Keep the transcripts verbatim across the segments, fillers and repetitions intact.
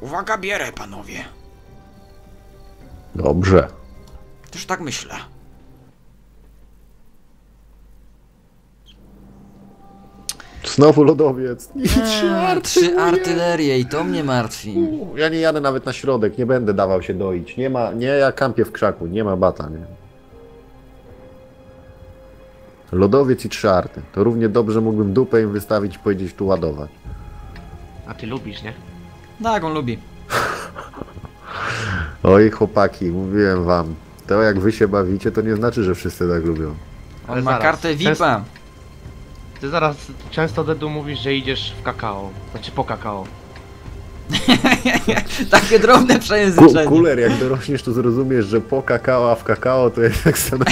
Uwaga, bierę, panowie. Dobrze. Też tak myślę. Znowu lodowiec. I trzy artylerie. Trzy artylerie i to mnie martwi. U, ja nie jadę nawet na środek, nie będę dawał się doić. Nie ma, nie, ja kampię w krzaku, nie ma bata, nie. Lodowiec i trzy arty. To równie dobrze mógłbym dupę im wystawić i powiedzieć tu ładować. A ty lubisz, nie? Tak, on lubi. Oj, chłopaki, mówiłem wam. To jak wy się bawicie, to nie znaczy, że wszyscy tak lubią. On ma kartę V I P-a. Ty zaraz często, Dedu, mówisz, że idziesz w kakao. Znaczy po kakao. Takie drobne przejęzyczenie. Kuler, jak dorośniesz, to zrozumiesz, że po kakao, a w kakao to jest tak samo.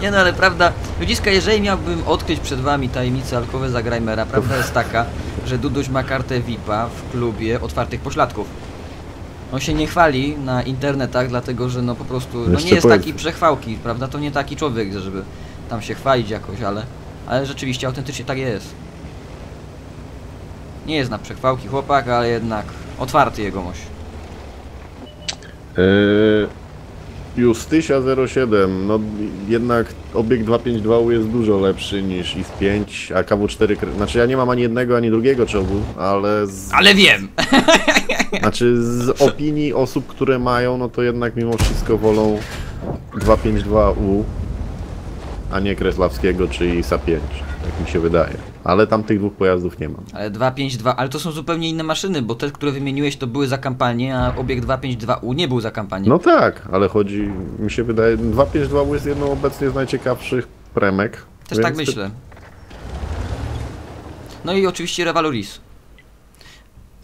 Nie no, ale prawda, ludziska, jeżeli miałbym odkryć przed wami tajemnice alkowe Zagrajmera, prawda jest taka, że Duduś ma kartę V I P-a w klubie otwartych pośladków. On się nie chwali na internetach, dlatego że no po prostu no nie jest taki przechwałki, prawda, to nie taki człowiek, żeby tam się chwalić jakoś, ale, ale rzeczywiście autentycznie tak jest. Nie jest na przechwałki chłopak, ale jednak otwarty jegomość. Yy... Justysia zero siedem, no jednak obiekt dwieście pięćdziesiąt dwa U jest dużo lepszy niż I S pięć, a K W cztery... Znaczy ja nie mam ani jednego, ani drugiego czołgu, ale... Z... Ale wiem! Znaczy z opinii osób, które mają, no to jednak mimo wszystko wolą dwieście pięćdziesiąt dwa U, a nie Kreslawskiego czy I S pięć, tak mi się wydaje. Ale tam tych dwóch pojazdów nie mam. Ale dwieście pięćdziesiąt dwa, ale to są zupełnie inne maszyny, bo te, które wymieniłeś, to były za kampanię, a obiekt dwieście pięćdziesiąt dwa U nie był za kampanię. No tak, ale chodzi, mi się wydaje, dwieście pięćdziesiąt dwa U jest jedną obecnie z najciekawszych premek. Też tak myślę. No i oczywiście Revaloris.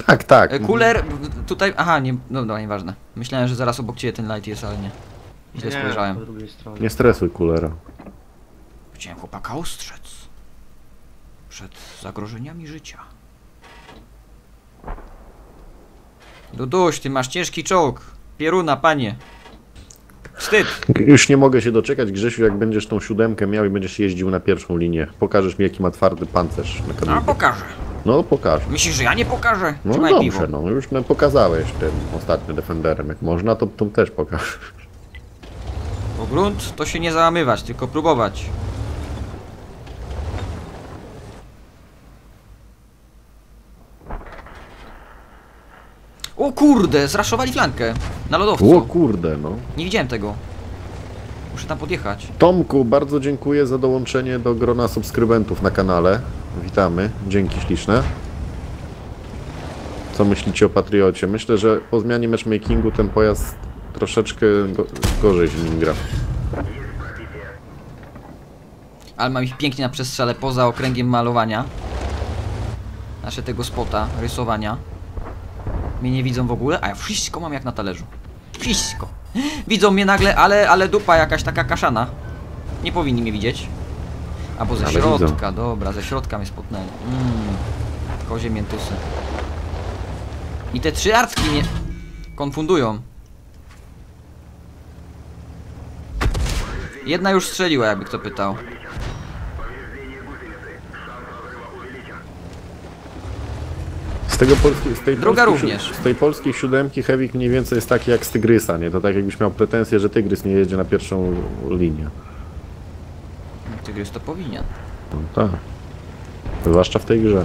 Tak, tak. Cooler, tutaj, aha, nie, dobra, nieważne. Myślałem, że zaraz obok ciebie ten light jest, ale nie. Źle spojrzałem. Nie stresuj Coolera. Chciałem chłopaka ostrzec przed zagrożeniami życia. Duduś, ty masz ciężki czołg. Pieruna, panie. Wstyd. Już nie mogę się doczekać, Grzesiu, jak będziesz tą siódemkę miał i będziesz jeździł na pierwszą linię. Pokażesz mi, jaki ma twardy pancerz. Na A, pokażę. No, pokażę. Myślisz, że ja nie pokażę? No Trzymaj dobrze, piwo. No. Już pokazałeś tym ostatnim Defenderem. Jak można, to tą też pokażesz. Bo grunt to się nie załamywać, tylko próbować. O kurde, zraszowali flankę na lodowcu. O kurde, no. Nie widziałem tego. Muszę tam podjechać. Tomku, bardzo dziękuję za dołączenie do grona subskrybentów na kanale. Witamy, dzięki śliczne. Co myślicie o Patriocie? Myślę, że po zmianie matchmakingu ten pojazd troszeczkę gorzej się nim gra. Ale mam ich pięknie na przestrzale poza okręgiem malowania. Nasze tego spota, rysowania. Mnie nie widzą w ogóle, a ja wszystko mam jak na talerzu. Wszystko. Widzą mnie nagle, ale, ale dupa jakaś taka kaszana. Nie powinni mnie widzieć. Albo ze ale środka, widzą. Dobra, ze środka mnie spotnęli. Mmm, kozie miętusy. I te trzy artki mnie konfundują. Jedna już strzeliła, jakby kto pytał. Z, tego polski, z, tej Druga polskiej, również. z tej polskiej siódemki Hewik mniej więcej jest taki jak z Tygrysa, nie? To tak jakbyś miał pretensję, że Tygrys nie jedzie na pierwszą linię. Tygrys to powinien. No tak. Zwłaszcza w tej grze.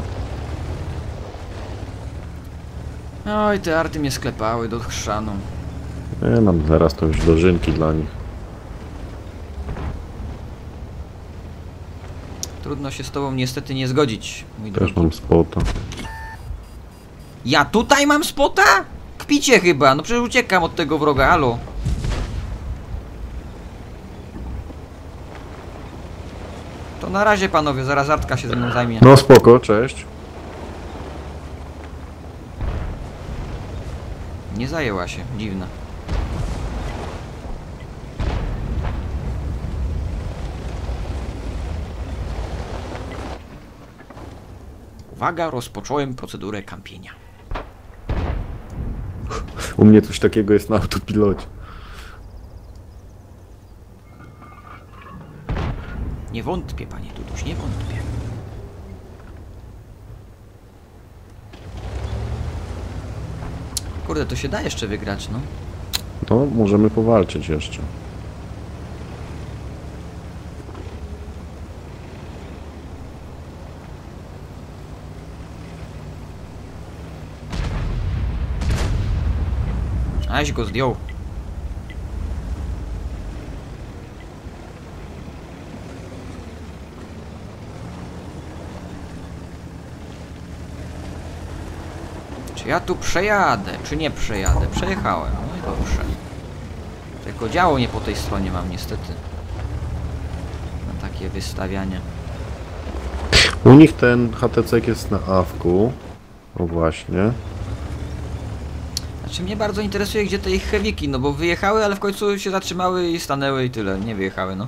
Oj, te arty mnie sklepały do chrzanu. Nie mam, zaraz to już dożynki dla nich. Trudno się z tobą niestety nie zgodzić, mój drogi. Też mam spota. Ja tutaj mam spota? Kpicie chyba, no przecież uciekam od tego wroga, halo. To na razie, panowie, zaraz Artka się ze mną zajmie. No spoko, cześć. Nie zajęła się, dziwna. Uwaga, rozpocząłem procedurę kampienia. U mnie coś takiego jest na autopilocie. Nie wątpię, panie Duduś, nie wątpię. Kurde, to się da jeszcze wygrać, no. No, możemy powalczyć jeszcze. Aś go zdjął. Czy ja tu przejadę, czy nie przejadę? Przejechałem, no i dobrze. Tylko działo nie po tej stronie mam niestety. Na takie wystawianie. U nich ten H T C jest na awku. O właśnie. Czy mnie bardzo interesuje, gdzie te ich hewiki, no bo wyjechały, ale w końcu się zatrzymały i stanęły i tyle, nie wyjechały, no.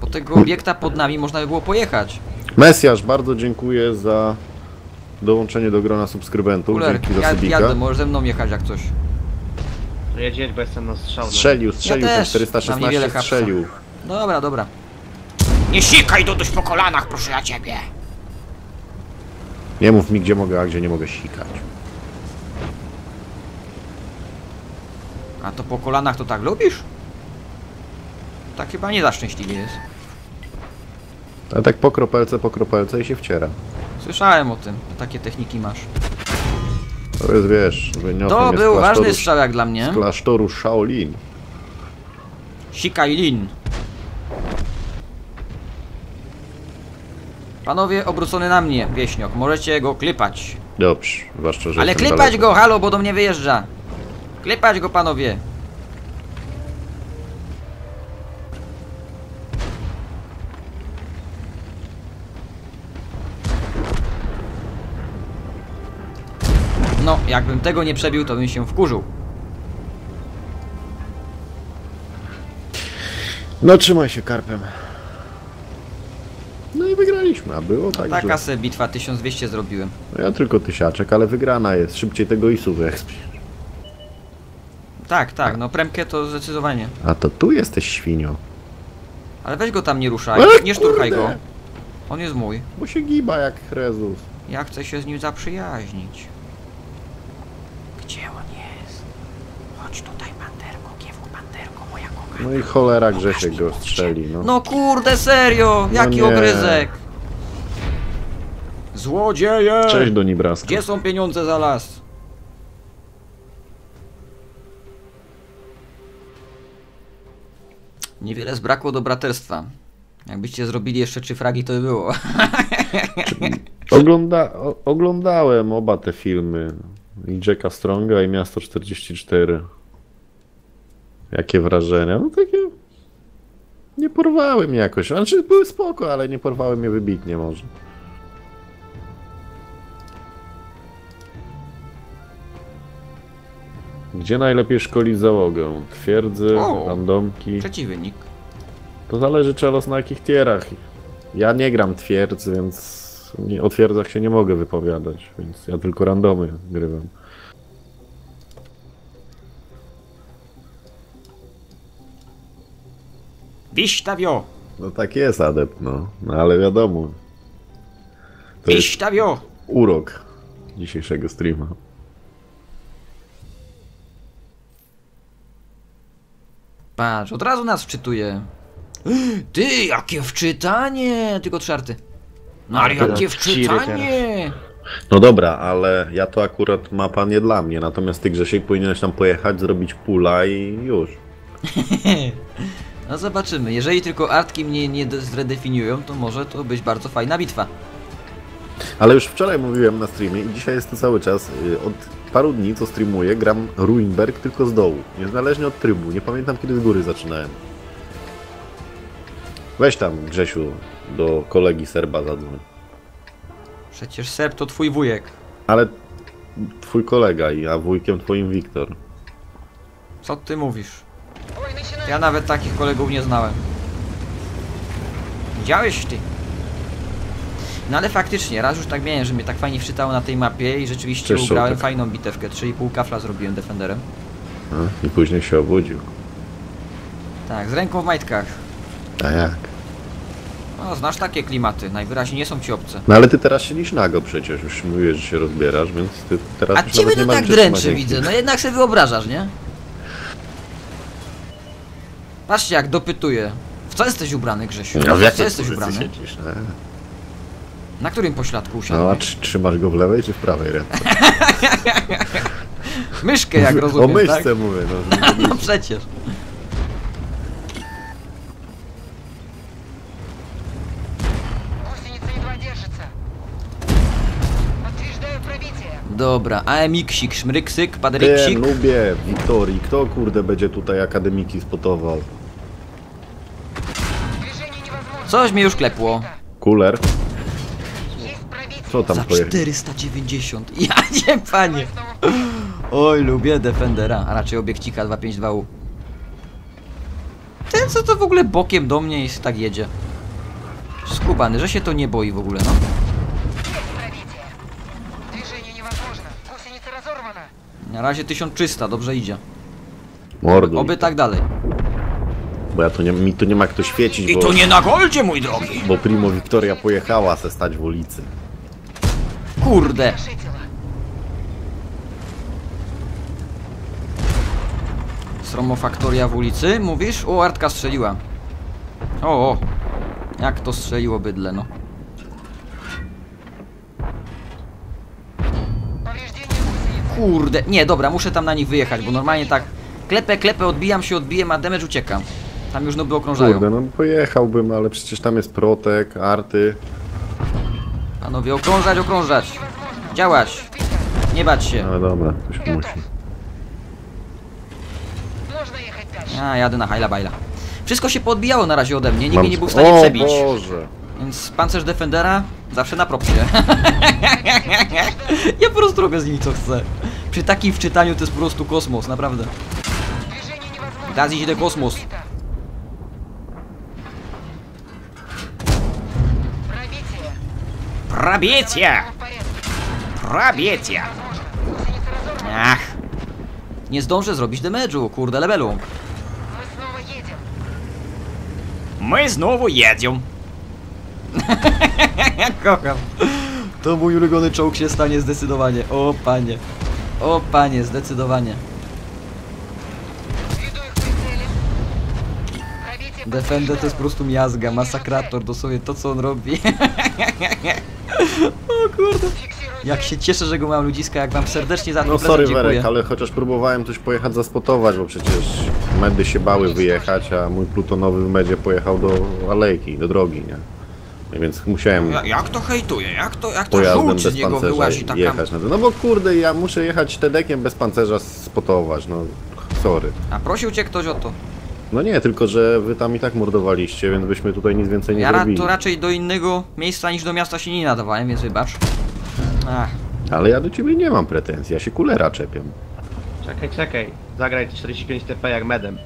Po tego obiekta pod nami można by było pojechać. Mesjasz, bardzo dziękuję za dołączenie do grona subskrybentów. Kuler, dzięki za subika. Jadę, możesz ze mną jechać jak coś. Jedzieć, bo jestem na strzał. Strzelił, strzelił, ja czterysta szesnaście strzelił. Dobra, dobra. Nie sikaj dość po kolanach, proszę ja ciebie. Nie mów mi, gdzie mogę, a gdzie nie mogę sikać. A to po kolanach to tak lubisz? Tak chyba nie za szczęśliwie jest. Ale tak po kropelce, po kropelce i się wciera. Słyszałem o tym, takie techniki masz. To jest, wiesz, to był ważny strzał jak dla mnie. Z klasztoru Shaolin. Sikaj Lin. Panowie, obrócony na mnie, wieśniok. Możecie go klepać. Dobrze, zwłaszcza, że. Ale klepać go, halo, bo do mnie wyjeżdża. Klepać go, panowie. No, jakbym tego nie przebił, to bym się wkurzył. No, trzymaj się karpem. No i wygraliśmy, a było tak, no taka se bitwa, tysiąc dwieście zrobiłem. No ja tylko tysiaczek, ale wygrana jest. Szybciej tego I S u wyekspisz. Tak, tak, no premkę to zdecydowanie. A to tu jesteś, świnio. Ale weź go tam nie ruszaj, ale nie szturchaj go. On jest mój. Bo się giba jak Jezus. Ja chcę się z nim zaprzyjaźnić. Gdzie on jest? Chodź tutaj, panterko, kiewku, panterko, moja kochana. No i cholera, Grzesiek go strzeli, no. No kurde, serio! Jaki no ogryzek! Złodzieje! Cześć do Nibraska. Gdzie są pieniądze za las? Niewiele zbrakło do braterstwa. Jakbyście zrobili jeszcze trzy fragi, to by było. Ogląda oglądałem oba te filmy. I Jacka Stronga i Miasto czterdzieści cztery. Jakie wrażenia? No takie... Nie porwały mnie jakoś. Znaczy były spoko, ale nie porwały mnie wybitnie może. Gdzie najlepiej szkolić załogę? Twierdzy, o, randomki... Przeciwnik. To zależy czelos na jakich tierach. Ja nie gram twierdzy, więc... Nie, o twierdzach się nie mogę wypowiadać, więc ja tylko randomy grywam. Wiśtawio! No tak jest adept, no, no ale wiadomo. To Wiśtawio! Jest urok dzisiejszego streama. Patrz, od razu nas wczytuje. Ty, jakie wczytanie! Tylko czarty. No ale jakie wczytanie! No dobra, ale ja to akurat mapa nie dla mnie, natomiast ty, Grzesiek, powinieneś tam pojechać, zrobić pula i już. No zobaczymy, jeżeli tylko artki mnie nie zredefiniują, to może to być bardzo fajna bitwa. Ale już wczoraj mówiłem na streamie i dzisiaj jest to cały czas, od paru dni co streamuję, gram Ruinberg tylko z dołu, niezależnie od trybu, nie pamiętam kiedy z góry zaczynałem. Weź tam, Grzesiu, do kolegi Serba zadzwoń. Przecież Serb to twój wujek. Ale twój kolega, a wujkiem twoim Wiktor. Co ty mówisz? Ja nawet takich kolegów nie znałem. Widziałeś ty? No ale faktycznie, raz już tak miałem, że mnie tak fajnie wczytało na tej mapie i rzeczywiście Przeszło, ugrałem tak. fajną bitewkę. trzy i pół kafla zrobiłem defenderem. A, i później się obudził. Tak, z ręką w majtkach. A jak? No, znasz takie klimaty, najwyraźniej nie są ci obce. No ale ty teraz siedzisz nago przecież, już mówisz, że się rozbierasz, więc ty teraz... A ciebie to tak dręczy, widzę, no jednak sobie wyobrażasz, nie? Patrzcie jak dopytuję. W co jesteś ubrany, Grzesiu? No, w jakiej jesteś ubrany? Siedzisz, no. Na którym pośladku usiadłeś? No a czy trzymasz go w lewej czy w prawej ręce? Myszkę jak rozumiem, tak? O myszce tak? mówię. No, no przecież. Dobra, A M X-ik, szmryksyk, padryksik. Nie, lubię, Wiktorii. Kto kurde będzie tutaj akademiki spotował? Coś mnie już klepło. Kuler. Co tam pojechał? Za czterysta dziewięćdziesiąt. Ja nie, panie. Oj, lubię Defendera, a raczej obiekcika dwieście pięćdziesiąt dwa U. Ten co to w ogóle bokiem do mnie i tak jedzie. Skubany, że się to nie boi w ogóle, no. Na razie tysiąc trzysta, dobrze idzie. Morduj. Oby tak dalej. Bo ja tu nie, mi tu nie ma kto świecić. I bo, to nie na goldzie, mój drogi! Bo Primo Wiktoria pojechała se stać w ulicy. Kurde! Sromo Faktoria w ulicy, mówisz? O, Artka strzeliła. O, o. Jak to strzeliło bydle, no. Kurde, nie, dobra, muszę tam na nich wyjechać, bo normalnie tak klepę, klepę, odbijam się, odbiję, a damage uciekam. Tam już noby okrążają. Kurde, no pojechałbym, ale przecież tam jest protek, arty. Panowie, okrążać, okrążać. Działać. Nie bać się. No dobra, ktoś musi. A, jadę na hajla bajla. Wszystko się podbijało na razie ode mnie, nikt mnie nie był w stanie o, przebić. Boże. Więc pancerz Defendera zawsze na propsie. Ja po prostu robię z nimi co chcę. Przy takim wczytaniu to jest po prostu kosmos, naprawdę. Teraz idzie do kosmos. Prabiecia! Prabiecia! Ach! Nie zdążę zrobić damage'u, kurde levelu. My znowu jedziemy. Kocham. To mój ulubiony czołg się stanie zdecydowanie. O panie. O panie, zdecydowanie. Defender to jest po prostu miazga, masakrator, dosłownie to co on robi. O kurde. Jak się cieszę, że go mam, ludziska, jak wam serdecznie za to dziękuję. No sorry Werek, ale chociaż próbowałem coś pojechać zaspotować, bo przecież medy się bały wyjechać, a mój plutonowy w medzie pojechał do alejki, do drogi, nie? Więc musiałem... Ja, jak to hejtuje? Jak to, jak to żółć z niego wyłazi taka... jechać na to. No bo kurde, ja muszę jechać tedekiem bez pancerza spotować, no sorry. A prosił cię ktoś o to? No nie, tylko że wy tam i tak mordowaliście, więc byśmy tutaj nic więcej nie ja zrobili. Ja to raczej do innego miejsca niż do miasta się nie nadawałem, więc wybacz. Ach. Ale ja do ciebie nie mam pretensji, ja się kulera czepiam. Czekaj, czekaj, zagraj czterdzieści pięć T P jak medem.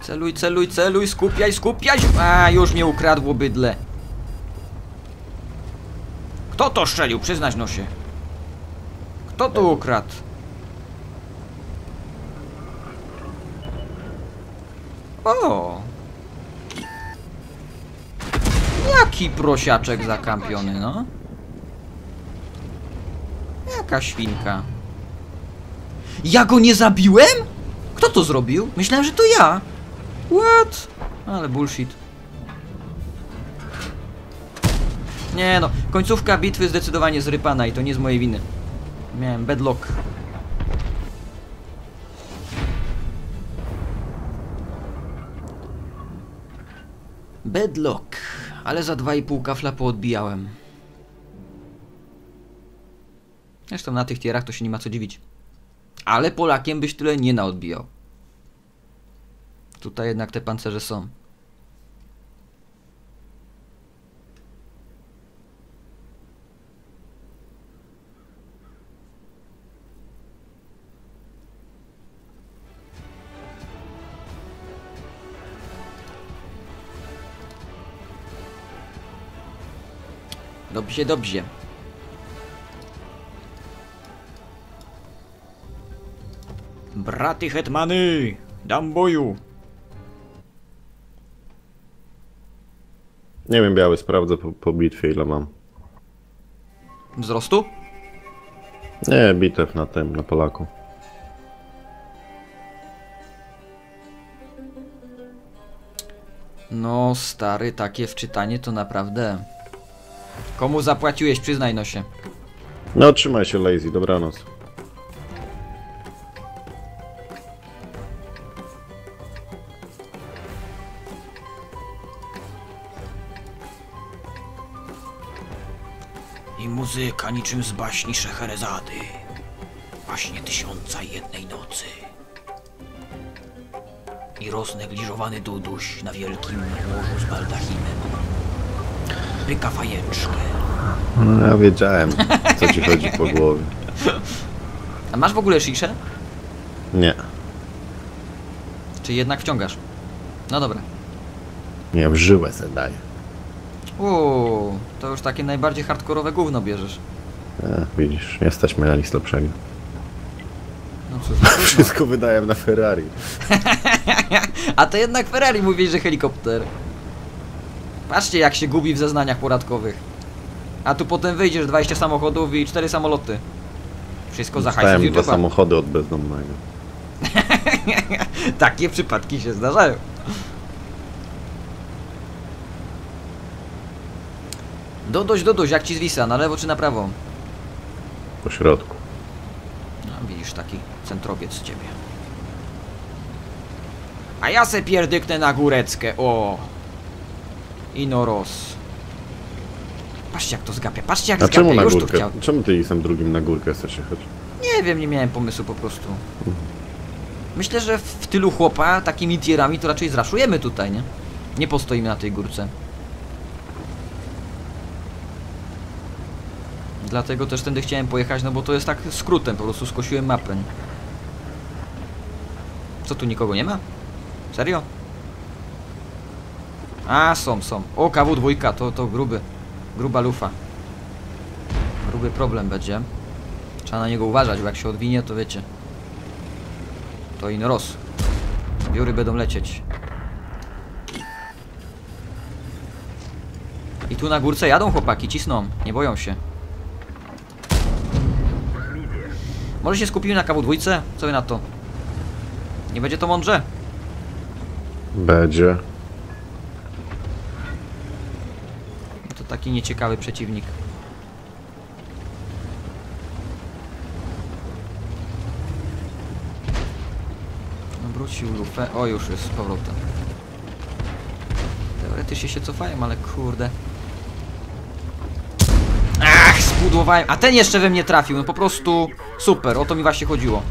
Celuj, celuj, celuj, skupiaj, skupiaj! A już mnie ukradło bydle. Kto to strzelił? Przyznać nosie. Kto to ukradł? O! Jaki prosiaczek zakampiony, no? Jaka świnka. Ja go nie zabiłem? Kto to zrobił? Myślałem, że to ja. What? Ale bullshit. Nie no, końcówka bitwy zdecydowanie zrypana i to nie z mojej winy. Miałem bad luck. Bad luck. Ale za dwa i pół kafla poodbijałem. Zresztą na tych tierach to się nie ma co dziwić. Ale Polakiem byś tyle nie naodbijał. Tutaj jednak te pancerze są. Dobrze, dobrze. Braty hetmany, dam boju. Nie wiem, biały, sprawdzę po, po bitwie ile mam. Wzrostu? Nie, bitew na tym, na Polaku. No stary, takie wczytanie to naprawdę... Komu zapłaciłeś, przyznaj no się. No trzymaj się, Lazy, dobranoc. I muzyka niczym z baśni Szeherezady. Baśnie tysiąca jednej nocy. I roznegliżowany duduś na wielkim morzu z baldachimem. Pyka fajeczkę. No ja wiedziałem, co ci chodzi po głowie. A masz w ogóle sziszę? Nie. Czy jednak wciągasz? No dobra. Nie, w żyłę se daję. Uuu, to już takie najbardziej hardkorowe gówno bierzesz. E, widzisz, jesteśmy na nic lepszego. No cóż, wszystko wydałem na Ferrari. A to jednak Ferrari mówi, że helikopter. Patrzcie, jak się gubi w zeznaniach podatkowych. A tu potem wyjdziesz dwadzieścia samochodów i cztery samoloty. Wszystko za hajs z YouTube'a. Dwa samochody od bezdomnego. Takie przypadki się zdarzają. Dodoś, dodoś, jak ci zwisa? Na lewo czy na prawo? Po środku. No, widzisz, taki centrowiec ciebie. A ja se pierdyknę na góreckę, o! I no roz. Patrzcie, jak to zgapia, patrzcie, jak zgapia. A czemu na górkę? Czemu ty jestem drugim na górkę chcesz jechać? Nie wiem, nie miałem pomysłu po prostu. Mhm. Myślę, że w tylu chłopa takimi tierami to raczej zraszujemy tutaj, nie? Nie postoimy na tej górce. Dlatego też tędy chciałem pojechać, no bo to jest tak skrótem, po prostu skosiłem mapę. Co, tu nikogo nie ma? Serio? A, są, są. O, K W dwa, to, to gruby. Gruba lufa. Gruby problem będzie. Trzeba na niego uważać, bo jak się odwinie, to wiecie. To in roz. Biury będą lecieć. I tu na górce jadą chłopaki, cisną. Nie boją się. Może się skupimy na K W dwa? Co wy na to? Nie będzie to mądrze? Będzie. To taki nieciekawy przeciwnik. Obrócił lufę. O, już jest z powrotem. Teoretycznie się cofają, ale kurde. Ach, spudłowałem. A ten jeszcze we mnie trafił. No po prostu super. O to mi właśnie chodziło.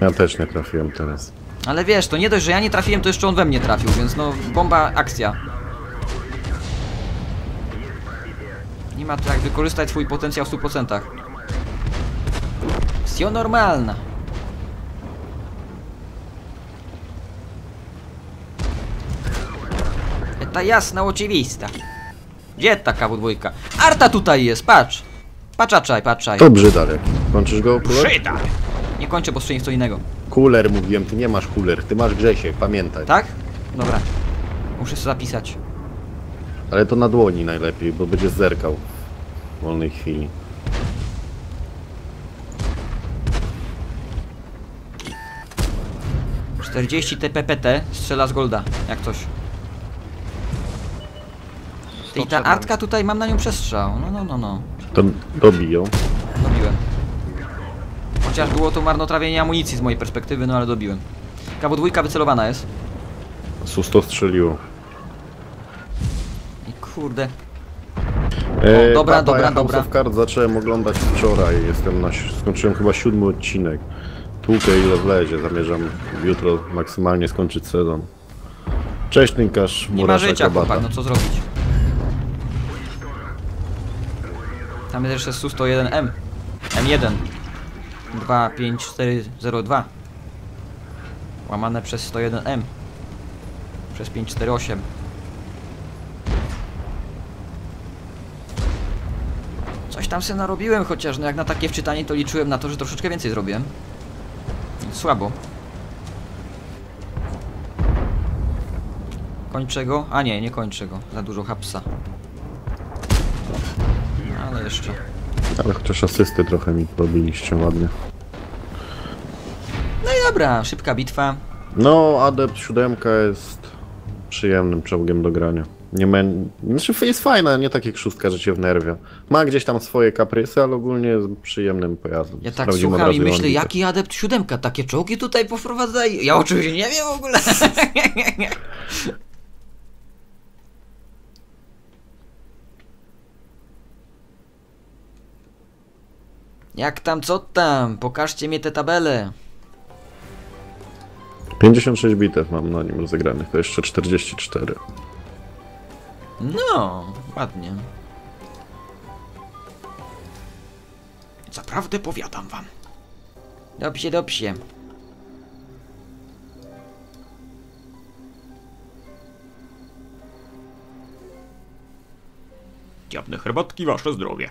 Ja też nie trafiłem teraz. Ale wiesz, to nie dość, że ja nie trafiłem, to jeszcze on we mnie trafił, więc no bomba akcja. Nie ma to jak wykorzystać swój potencjał w stu procentach. Wsio normalna. Ta jasna, oczywista. Gdzie ta K W dwa? Arta tutaj jest, patrz. Patrzaczaj, patrzaj. To brzydarek. Kończysz go, Kuler? Brzydar! Nie kończę, bo strzeliłem w co innego. Kuler, mówiłem, ty nie masz kuler, ty masz Grzesiek, pamiętaj. Tak? Dobra. Muszę sobie zapisać. Ale to na dłoni najlepiej, bo będzie zerkał w wolnej chwili. czterdzieści T P P T strzela z golda, jak coś. Ty, i ta artka tutaj, mam na nią przestrzał. No, no, no, no. To dobiją. Dobiłem. Chociaż było to marnotrawienie amunicji z mojej perspektywy, no ale dobiłem. K W dwa wycelowana jest. Susto strzeliło. Kurde. O, e, dobra, dobra, dobra. House of Cards zacząłem oglądać wczoraj. Jestem na, skończyłem chyba siódmy odcinek. Tłukę ile wlezie. Zamierzam jutro maksymalnie skończyć sezon. Cześć, Linkarz. Nie ma życia, chłopak, no co zrobić? Tam jest jeszcze S U sto jeden M. M jeden. dwa pięć cztery zero dwa. Łamane przez sto jeden M. Przez pięć cztery osiem. Coś tam sobie narobiłem, chociaż no jak na takie wczytanie, to liczyłem na to, że troszeczkę więcej zrobiłem. Słabo. Kończę go? A nie, nie kończę go. Za dużo hapsa. No, ale jeszcze. Ale chociaż asysty trochę mi robiliście ładnie. No i dobra, szybka bitwa. No, Adept siedem jest przyjemnym czołgiem do grania. Nie ma... Znaczy jest fajna, nie tak jak szóstka, że cię wnerwia. Ma gdzieś tam swoje kaprysy, ale ogólnie jest przyjemnym pojazdem. Ja tak Sprawdzimy słucham i myślę, on jaki tak. Adept siedem takie czołgi tutaj poprowadza? Ja oczywiście nie wiem w ogóle. Jak tam, co tam? Pokażcie mi te tabele. pięćdziesiąt sześć bitew mam na nim rozegranych, to jeszcze czterdzieści cztery. No, ładnie. Zaprawdę powiadam wam. Dobrze, dobrze. Dziabne herbatki, wasze zdrowie.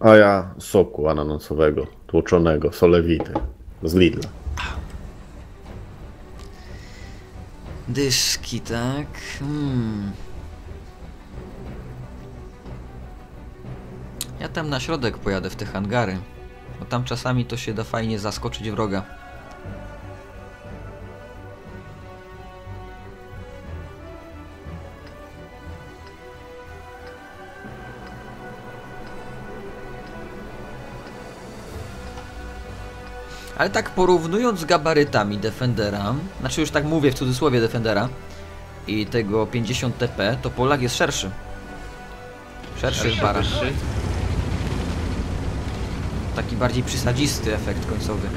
A ja soku ananasowego, tłoczonego, solewity, z Lidla. Dyszki, tak? Hmm. Ja tam na środek pojadę w te hangary, bo tam czasami to się da fajnie zaskoczyć wroga. Ale tak porównując z gabarytami Defendera, znaczy już tak mówię w cudzysłowie Defendera i tego pięćdziesiąt T P, to Polak jest szerszy. Szerszy w barach. Taki bardziej przysadzisty efekt końcowy.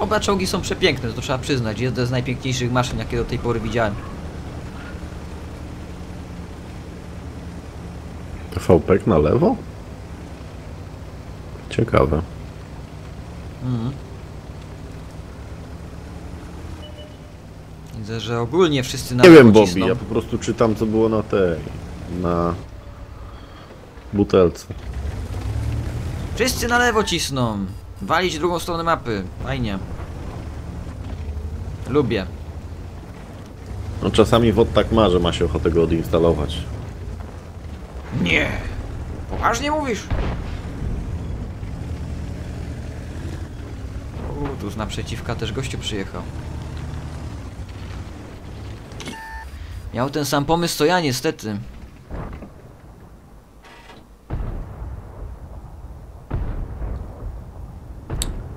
Oba czołgi są przepiękne, to trzeba przyznać. Jest to z najpiękniejszych maszyn, jakie do tej pory widziałem. T V P na lewo? Ciekawe. Mm. Widzę, że ogólnie wszyscy na. Nie wiem, Bobby, ja po prostu czytam, co było na tej... na... butelce. Wszyscy na lewo cisną! Walić drugą stronę mapy. Fajnie. Lubię. No czasami W O D tak ma, że ma się ochotę go odinstalować. Nie! Poważnie mówisz? Tu z naprzeciwka też gościu przyjechał. Miał ten sam pomysł co ja, niestety.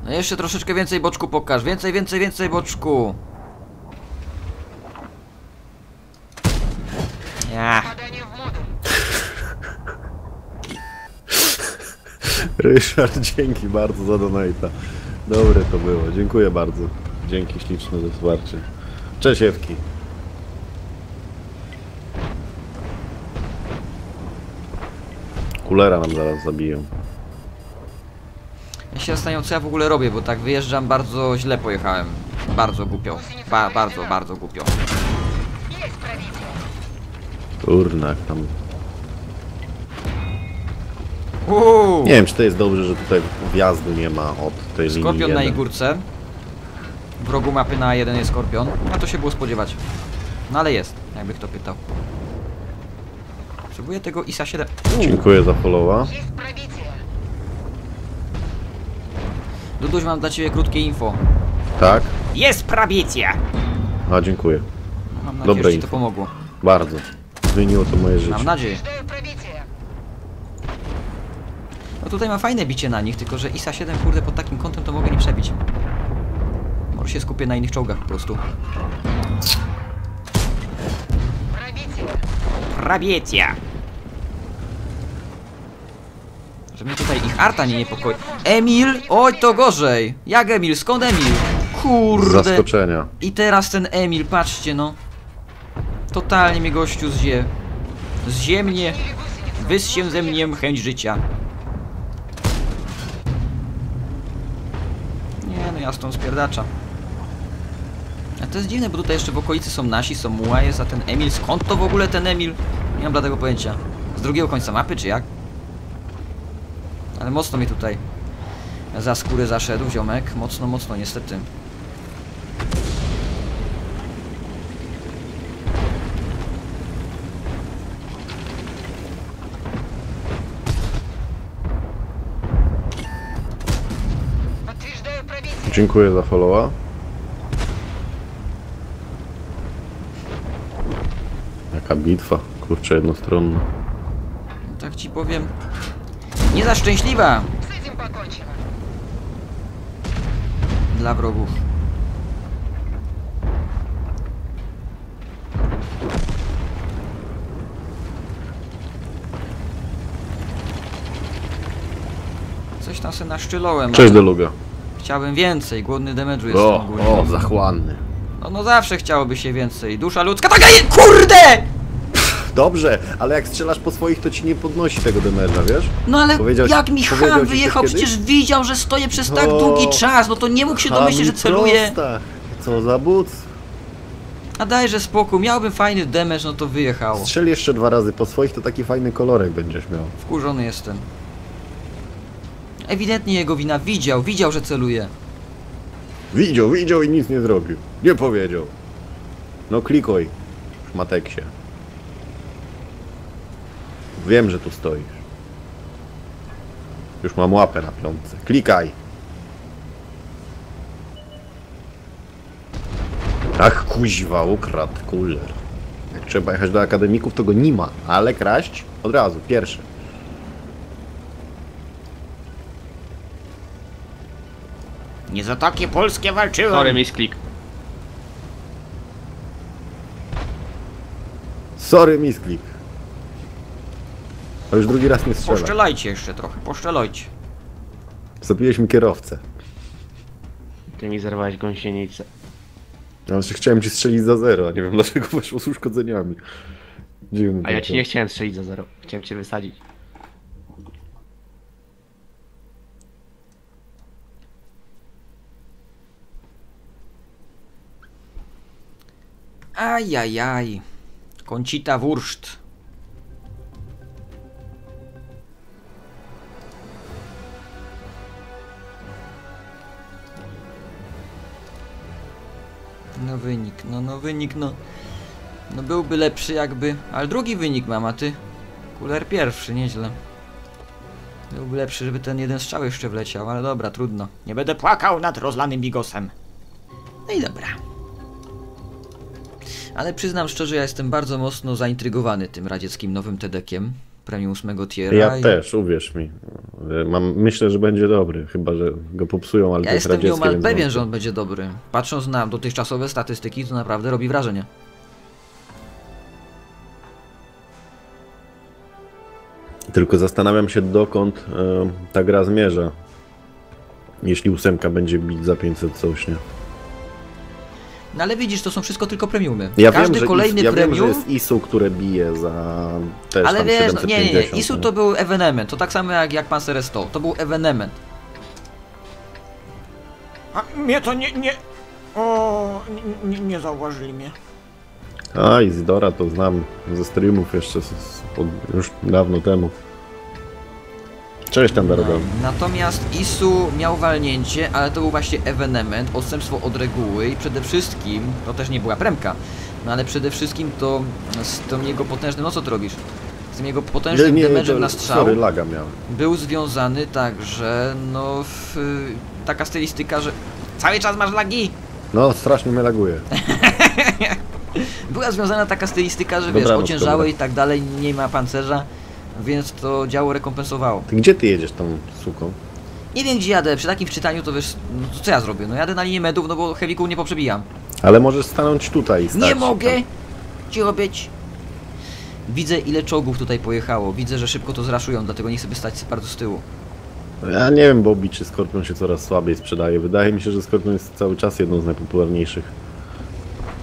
No jeszcze troszeczkę więcej boczku pokaż. Więcej, więcej, więcej boczku. Ja. Ryszard, dzięki bardzo za donata. Dobre to było, dziękuję bardzo. Dzięki śliczne za wsparcie. Cześć Ewki. Kulera nam zaraz zabiją. Ja się zastanawiam, co ja w ogóle robię, bo tak wyjeżdżam, bardzo źle pojechałem. Bardzo głupio, ba bardzo, bardzo głupio. Kurna, tam... Uuu. Nie wiem, czy to jest dobrze, że tutaj wjazdu nie ma od tej linii. Skorpion na jej górce. W rogu mapy na A jeden jest skorpion. A to się było spodziewać. No ale jest, jakby kto pytał. Potrzebuję tego I S siedem. Uuu. Dziękuję za followa. Duduś, mam dla ciebie krótkie info. Tak? Jest prawicja! A, dziękuję. Mam nadzieję, Dobre że ci info. to pomogło. Bardzo. Zmieniło to moje życie. Mam nadzieję. Tutaj ma fajne bicie na nich, tylko że I S siedem, kurde, pod takim kątem to mogę nie przebić. Może się skupię na innych czołgach po prostu. Prawiecie! Że mnie tutaj ich arta nie niepokoi. Emil! Oj, to gorzej! Jak Emil? Skąd Emil? Kurde! Zaskoczenia. I teraz ten Emil, patrzcie no. Totalnie mnie gościu zzie. Zzie mnie. Wyz się ze mnie chęć życia. Ja stąd spierdacza. A to jest dziwne, bo tutaj jeszcze w okolicy są nasi, są mułaje, za ten Emil. Skąd to w ogóle ten Emil? Nie mam dla tego pojęcia. Z drugiego końca mapy, czy jak? Ale mocno mi tutaj za skórę zaszedł ziomek. Mocno, mocno, niestety. Dziękuję za followa. Jaka bitwa, kurczę, jednostronna. Tak ci powiem, nie za szczęśliwa dla wrogów. Coś tam se naszczylołem. Cześć Deluga. Chciałbym więcej, głodny demedżu jest. O, ogólnie. O, zachłanny. No, no zawsze chciałoby się więcej. Dusza ludzka taka je... Kurde! Dobrze, ale jak strzelasz po swoich, to ci nie podnosi tego demedża, wiesz? No ale jak mi Ham wyjechał, przecież widział, że stoję przez tak o, długi czas, no to nie mógł się domyślić, że celuje. Co za but. A dajże spokój, miałbym fajny demedż, no to wyjechało. Strzel jeszcze dwa razy po swoich, to taki fajny kolorek będziesz miał. Wkurzony jestem. Ewidentnie jego wina. Widział, widział, że celuje. Widział, widział i nic nie zrobił. Nie powiedział. No klikuj, szmateksie. Wiem, że tu stoisz. Już mam łapę na piątce. Klikaj. Ach, kuźwa, ukradł kuler. Jak trzeba jechać do akademików, to go nie ma. Ale kraść od razu, pierwszy. Nie za takie polskie walczyłem. Sorry, miss click. Sorry, miss click. A już drugi raz nie strzelaj. Poszczelajcie jeszcze trochę, poszczelajcie. Zabiłeś mi kierowcę. Ty mi zerwałeś gąsienicę. Ja jeszcze chciałem ci strzelić za zero, a nie wiem dlaczego weszło z uszkodzeniami. Dziwne. A ja ci nie chciałem strzelić za zero, chciałem cię wysadzić. Ajajaj. Koncita wurszt. No wynik, no no wynik, no. No byłby lepszy jakby, ale drugi wynik mam, a ty? Kuler pierwszy, nieźle. Byłby lepszy, żeby ten jeden strzał jeszcze wleciał, ale dobra, trudno. Nie będę płakał nad rozlanym bigosem. No i dobra. Ale przyznam szczerze, ja jestem bardzo mocno zaintrygowany tym radzieckim nowym Tedekiem premium ósmego tiera. Ja i... też, uwierz mi. Mam, myślę, że będzie dobry, chyba że go popsują, ale ja jestem niemal pewien, że on będzie dobry. Patrząc na dotychczasowe statystyki, to naprawdę robi wrażenie. Tylko zastanawiam się, dokąd y, ta gra zmierza. Jeśli ósemka będzie bić za pięćset coś, nie? No ale widzisz, to są wszystko tylko premiumy. Ja Każdy wiem, kolejny is, ja premium... Ja wiem, że jest I S U, które bije za też ale tam wiesz, siedemset pięćdziesiąt. Nie, nie, nie. I S U to był ewenement. To tak samo jak, jak Panzer sto. To był ewenement. A mnie to nie... nie... O, nie, nie zauważyli mnie. A, Izidora to znam ze streamów jeszcze z, z, od, już dawno temu. Cześć tam darobią. Natomiast I S U miał walnięcie, ale to był właśnie ewenement, odstępstwo od reguły i przede wszystkim, to też nie była premka, no ale przede wszystkim to z tym jego potężnym, no co ty robisz? Z tym jego potężnym demedżem na strzał, sorry, laga miałem. Był związany także, no w, taka stylistyka, że cały czas masz lagi! No strasznie mnie laguje. Była związana taka stylistyka, że wiesz, ociężałe i tak dalej, nie ma pancerza. Więc to działo rekompensowało. Ty gdzie ty jedziesz tą suką? Nie wiem gdzie jadę, przy takim wczytaniu to wiesz, no to co ja zrobię? No jadę na linię medów, no bo heavy'ku nie poprzebijam. Ale możesz stanąć tutaj i stać. Nie mogę! Tam. Cicho być! Widzę ile czołgów tutaj pojechało, widzę, że szybko to zraszują, dlatego nie chcę by stać bardzo z tyłu. Ja nie wiem, Bobby, czy Skorpion się coraz słabiej sprzedaje. Wydaje mi się, że Skorpion jest cały czas jedną z najpopularniejszych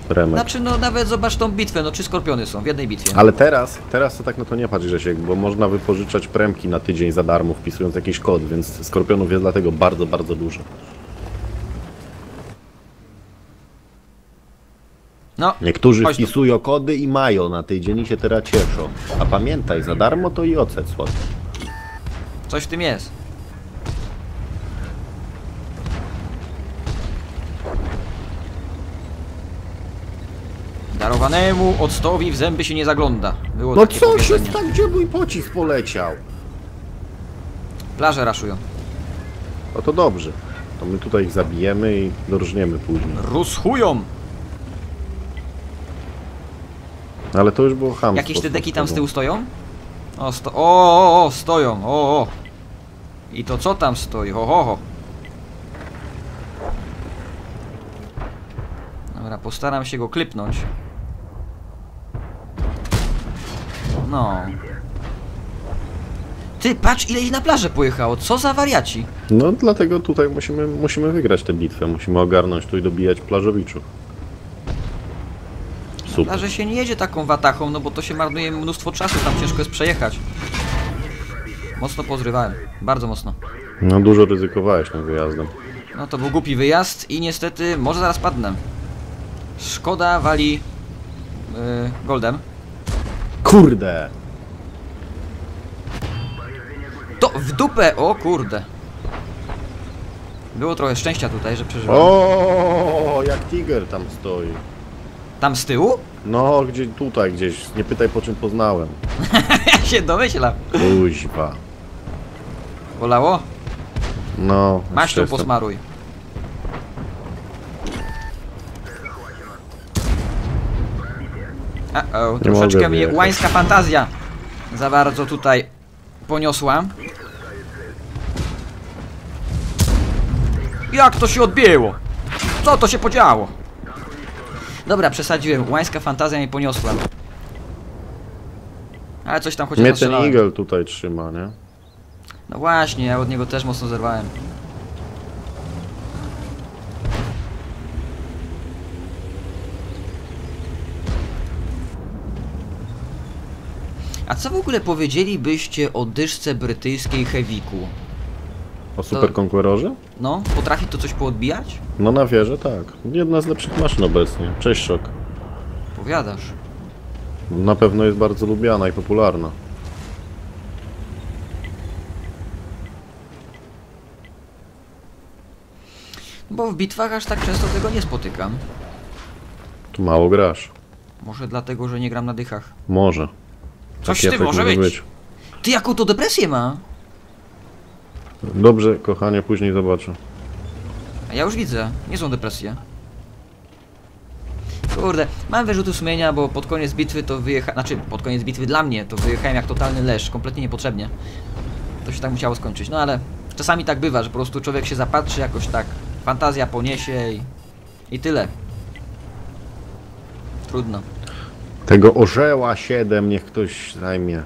remek. Znaczy, no nawet zobacz tą bitwę, no trzy skorpiony są w jednej bitwie. Ale teraz, teraz to tak no to nie patrz Grzesiek, bo można wypożyczać premki na tydzień za darmo, wpisując jakiś kod, więc skorpionów jest dlatego bardzo, bardzo dużo. No, niektórzy wpisują kody i mają na tydzień i się teraz cieszą. A pamiętaj, za darmo to i ocet słodki. Coś w tym jest. Darowanemu octowi w zęby się nie zagląda. Było no co się tak, gdzie mój pocisk poleciał? Plaże raszują. No to dobrze. To my tutaj ich zabijemy i dorżniemy później. Ruschują! Ale to już było chamstwo. Jakieś te deki tam z tyłu stoją? O, sto o, o, o, stoją, o, o. I to co tam stoi? Ho, ho, ho. Dobra, postaram się go klepnąć. No. Ty, patrz ile ich na plażę pojechało, co za wariaci? No dlatego tutaj musimy, musimy wygrać tę bitwę, musimy ogarnąć tu i dobijać plażowiczów. Na plażę się nie jedzie taką watachą, no bo to się marnuje mnóstwo czasu, tam ciężko jest przejechać. Mocno pozrywałem, bardzo mocno. No dużo ryzykowałeś tym wyjazdem. No to był głupi wyjazd i niestety może zaraz padnę. Szkoda wali yy, goldem. Kurde! To w dupę! O kurde! Było trochę szczęścia tutaj, że przeżyłem. O, jak tiger tam stoi. Tam z tyłu? No, gdzie tutaj gdzieś. Nie pytaj po czym poznałem. Ja się domyślam. Kuźwa. Bolało? No. Masz tu posmaruj. Uh-oh, troszeczkę mnie łańska fantazja za bardzo tutaj poniosła. Jak to się odbiło? Co to się podziało? Dobra, przesadziłem. Łańska fantazja mnie poniosła. Ale coś tam chociaż mnie ten eagle tutaj trzyma, nie? No właśnie, ja od niego też mocno zerwałem. A co w ogóle powiedzielibyście o dyszce brytyjskiej Heaviku? O superkonkurorze? No, potrafi to coś poodbijać? No na wieżę tak. Jedna z lepszych maszyn obecnie. Cześć Szok. Powiadasz. Na pewno jest bardzo lubiana i popularna. Bo w bitwach aż tak często tego nie spotykam. Tu mało grasz. Może dlatego, że nie gram na dychach. Może. Coś ty może być. być. Ty jaką to depresję ma? Dobrze, kochanie, później zobaczę. A ja już widzę, nie są depresje. Kurde, mam wyrzuty sumienia, bo pod koniec bitwy to wyjechałem. Znaczy, pod koniec bitwy dla mnie to wyjechałem jak totalny lesz, kompletnie niepotrzebnie. To się tak musiało skończyć, no ale czasami tak bywa, że po prostu człowiek się zapatrzy jakoś tak, fantazja poniesie i, i tyle. Trudno. Tego orzeła siedem niech ktoś zajmie.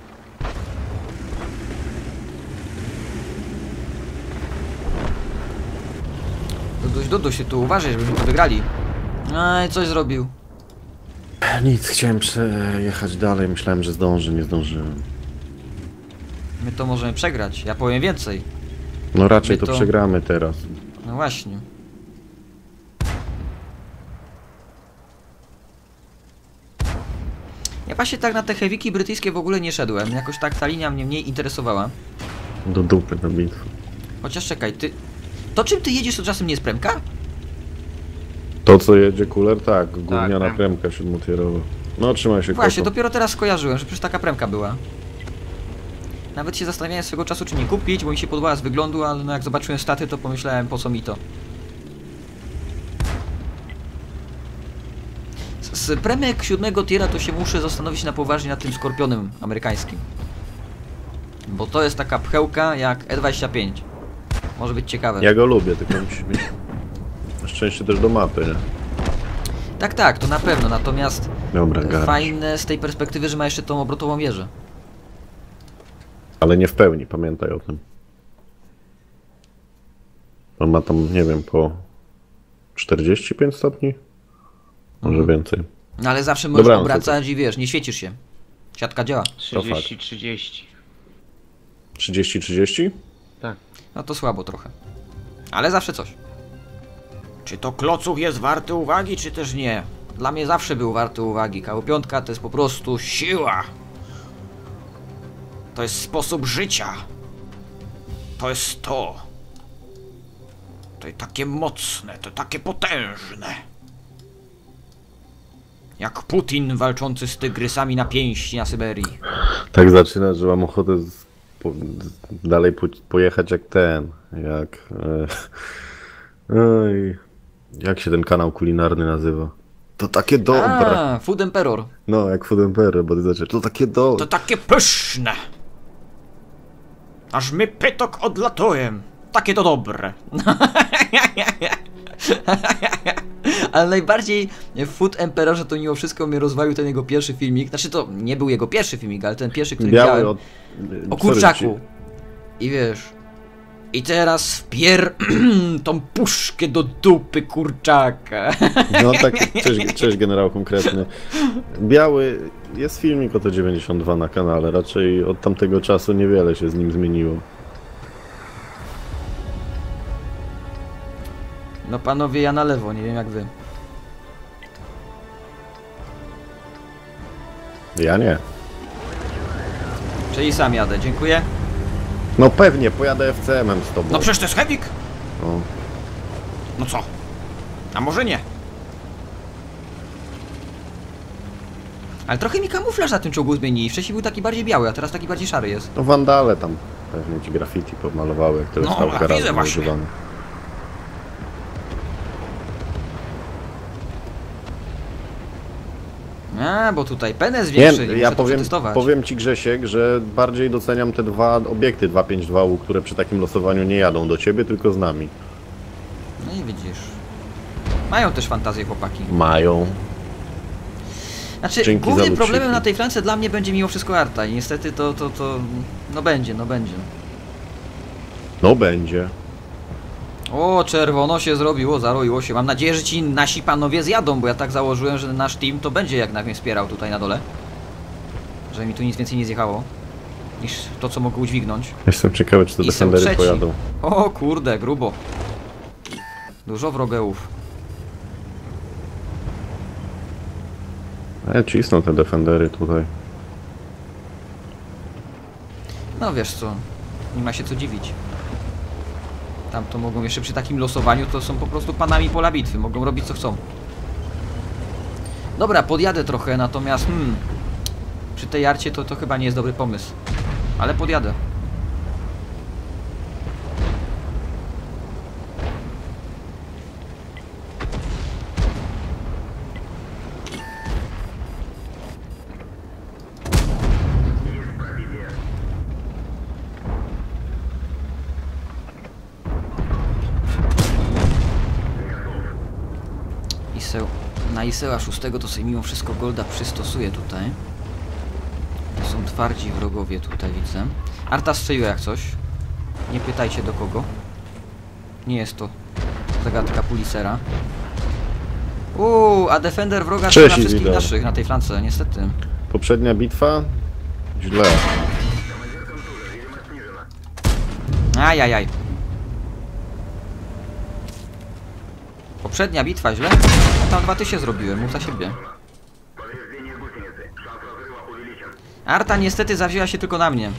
Duduś, Duduś, się tu uważaj, żebyśmy to wygrali. Aj, coś zrobił. Nic, chciałem przejechać dalej, myślałem, że zdążę, nie zdążyłem. My to możemy przegrać, ja powiem więcej. No raczej to... to przegramy teraz. No właśnie. Ja właśnie tak na te heavyki brytyjskie w ogóle nie szedłem, jakoś tak ta linia mnie mniej interesowała. Do dupy na bitwę. Chociaż czekaj, ty... To czym ty jedziesz to czasem nie jest premka? To co jedzie kuler? Tak, gówniana tak, premka siedmotierowa. No trzymaj się. Właśnie, koto. Dopiero teraz skojarzyłem, że przecież taka premka była. Nawet się zastanawiałem swego czasu czy nie kupić, bo mi się podobała z wyglądu, ale no jak zobaczyłem staty to pomyślałem po co mi to. Z premek siódmego tiera to się muszę zastanowić na poważnie nad tym Skorpionem amerykańskim. Bo to jest taka pchełka jak E dwadzieścia pięć. Może być ciekawe. Ja go lubię, tylko musi być szczęście też do mapy, nie? Tak, tak, to na pewno, natomiast dobra, fajne z tej perspektywy, że ma jeszcze tą obrotową wieżę. Ale nie w pełni, pamiętaj o tym. On ma tam, nie wiem, po czterdzieści pięć stopni? Może mhm. więcej. No ale zawsze możesz dobra, obracać i wiesz, nie świecisz się. Siatka działa. trzydzieści trzydzieści. trzydzieści trzydzieści? Tak. No to słabo trochę. Ale zawsze coś. Czy to klocuch jest warty uwagi, czy też nie? Dla mnie zawsze był warty uwagi. K W pięć to jest po prostu siła. To jest sposób życia. To jest to. To jest takie mocne, to takie potężne. Jak Putin walczący z tygrysami na pięści na Syberii. Tak zaczyna, że mam ochotę z... Po, dalej po, pojechać jak ten, jak e, Oj, jak się ten kanał kulinarny nazywa? To takie dobre. A, Food Emperor. No, jak Food Emperor, bo ty znaczy, to takie dobre. To takie pyszne. Aż mi pytok odlatuje. Takie to dobre. Ale najbardziej w Food Emperorze to mimo wszystko mnie rozwalił ten jego pierwszy filmik. Znaczy to nie był jego pierwszy filmik, ale ten pierwszy, który Biały miałem. Od... O kurczaku. I wiesz... I teraz wpier... tą puszkę do dupy kurczaka. No tak, cześć, cześć generał konkretny. Biały... Jest filmik o to dziewięćdziesiąt dwa na kanale. Raczej od tamtego czasu niewiele się z nim zmieniło. No panowie, ja na lewo, nie wiem jak wy. Ja nie. Czyli sam jadę, dziękuję. No pewnie, pojadę F C M-em z tobą. No przecież to jest heavik. No. No co? A może nie? Ale trochę mi kamuflaż na tym czołgu zmieni. Wcześniej był taki bardziej biały, a teraz taki bardziej szary jest. No wandale tam pewnie ci graffiti pomalowały, które no, stały razem używane. A, bo tutaj penes większy. Nie, ja powiem, powiem ci Grzesiek, że bardziej doceniam te dwa obiekty dwieście pięćdziesiąt dwa U, które przy takim losowaniu nie jadą do ciebie, tylko z nami. No i widzisz. Mają też fantazję chłopaki. Mają. Znaczy, Dzięki głównym problemem na tej flance dla mnie będzie mimo wszystko arta i niestety to, to, to... No będzie, no będzie. No będzie. O, czerwono się zrobiło, zaroiło się. Mam nadzieję, że ci nasi panowie zjadą, bo ja tak założyłem, że nasz team to będzie jak mnie wspierał tutaj na dole. Że mi tu nic więcej nie zjechało, niż to, co mogę udźwignąć. Jestem ciekawy, czy te defendery pojadą. O kurde, grubo. Dużo wrogełów. Ale cisną te defendery tutaj. No wiesz co, nie ma się co dziwić. Tam to mogą jeszcze przy takim losowaniu, to są po prostu panami pola bitwy, mogą robić co chcą. Dobra, podjadę trochę, natomiast hmm, przy tej arcie to, to chyba nie jest dobry pomysł. Ale podjadę. Na Iseła szóstego to sobie mimo wszystko golda przystosuję tutaj. To są twardzi wrogowie tutaj, widzę. Arta strzeliła jak coś. Nie pytajcie do kogo. Nie jest to zagadka Pulisera. Uuu, a defender wroga strzela na wszystkich widać. Naszych na tej flance, niestety. Poprzednia bitwa? Źle. Ajajaj. Poprzednia bitwa źle? Tam dwa tysiące zrobiłem, mów za siebie. Arta niestety zawzięła się tylko na mnie.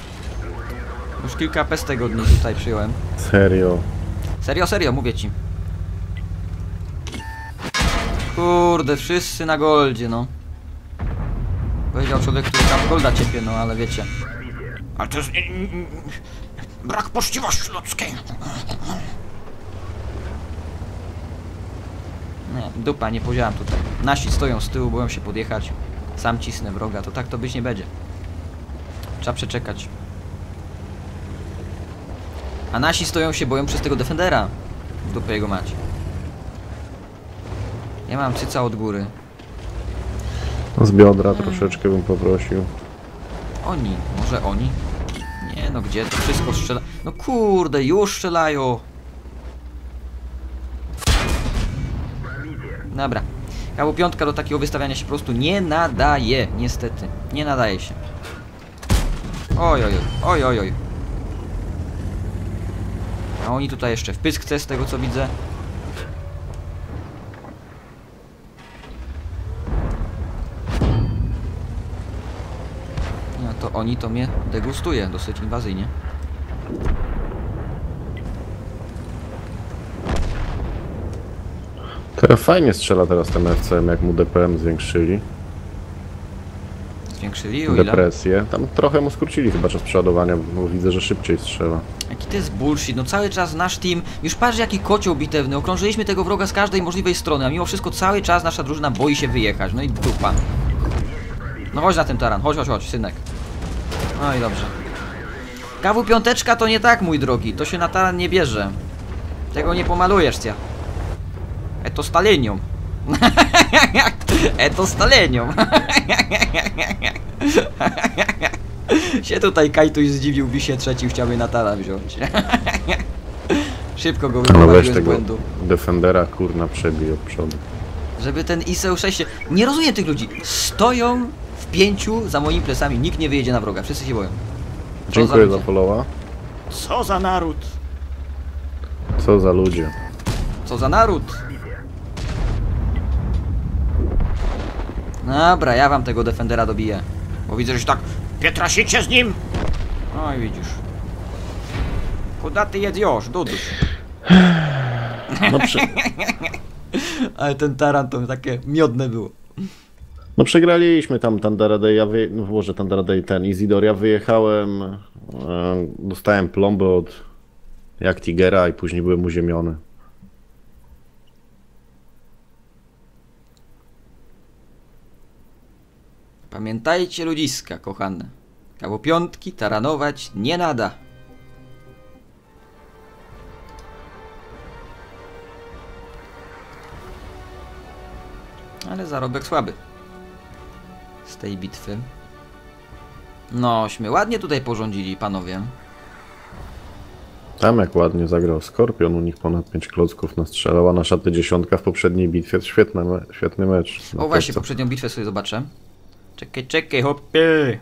Już kilka pestek od niej tutaj przyjąłem. Serio? Serio, serio, mówię ci. Kurde, wszyscy na goldzie, no. Powiedział człowiek, który tam golda ciepie, no ale wiecie. Ale to jest... brak poczciwości ludzkiej. Nie, dupa, nie podziałam tutaj. Nasi stoją z tyłu, boją się podjechać. Sam cisnę wroga, to tak to być nie będzie. Trzeba przeczekać. A nasi stoją się, boją przez tego defendera. Dupę jego macie. Ja mam cyca od góry. Z biodra hmm. troszeczkę bym poprosił. Oni, może oni? Nie, no gdzie to wszystko strzela... No kurde, już strzelają! Dobra, K W pięć do takiego wystawiania się po prostu nie nadaje, niestety. Nie nadaje się. Oj, oj, oj, oj, oj. A oni tutaj jeszcze w pyskce, z tego co widzę. No to oni to mnie degustuje dosyć inwazyjnie. Fajnie strzela teraz ten F C M, jak mu D P M zwiększyli. Zwiększyli? O ile? Depresję. Tam trochę mu skrócili chyba czas przeładowania, bo widzę, że szybciej strzela. Jaki to jest bullshit, no cały czas nasz team, już patrz jaki kocioł bitewny, okrążyliśmy tego wroga z każdej możliwej strony, a mimo wszystko cały czas nasza drużyna boi się wyjechać, no i dupa. No chodź na ten taran, chodź, chodź, chodź, synek. Oj, dobrze. K W piąteczka to nie tak, mój drogi, to się na taran nie bierze. Tego nie pomalujesz, cia. Eto Stalinium. Eto Stalinium. Się tutaj Kajtuś zdziwił, by się trzeci chciałby na taran wziąć. Szybko go wyprowadziłem no z błędu. Defendera kurna przebił od przodu. Żeby ten I S sześć... Nie rozumiem tych ludzi. Stoją w pięciu za moimi plecami. Nikt nie wyjedzie na wroga. Wszyscy się boją. Co dziękuję za, za polowa. Co za naród. Co za ludzie. Co za naród. Dobra, ja wam tego defendera dobiję. Bo widzę, że tak pietrasicie z nim. No i widzisz. Kuda ty jedziesz, duduś. No przy... Ale ten taran to takie miodne było. No przegraliśmy tam Tandaradej, ja wyje... no może Tandaradej ten Izidor, ja wyjechałem, e, dostałem plombę od jak Tigera i później byłem uziemiony. Pamiętajcie ludziska kochane, kawo piątki taranować nie nada. Ale zarobek słaby z tej bitwy. Nośmy ładnie tutaj porządzili, panowie. Tam jak ładnie zagrał Skorpion, u nich ponad pięć klocków nastrzelała nasza T dziesięć w poprzedniej bitwie. Świetny, me świetny mecz. O właśnie, poprzednią bitwę sobie zobaczę. Czekaj, czekaj, hopie.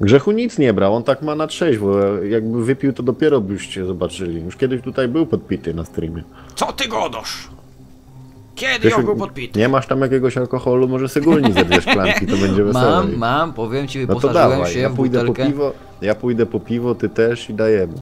Grzechu nic nie brał, on tak ma na trzeźwo. Jakby wypił, to dopiero byście zobaczyli. Już kiedyś tutaj był podpity na streamie. Co ty godasz? Kiedy on był podpity? Nie masz tam jakiegoś alkoholu, może sygulni ze dwie szklanki, to będzie wesoło. Mam, mam, powiem ci, wyposażyłem no to dawaj, się ja pójdę w butelkę. Po piwo, ja pójdę po piwo, ty też i dajemy.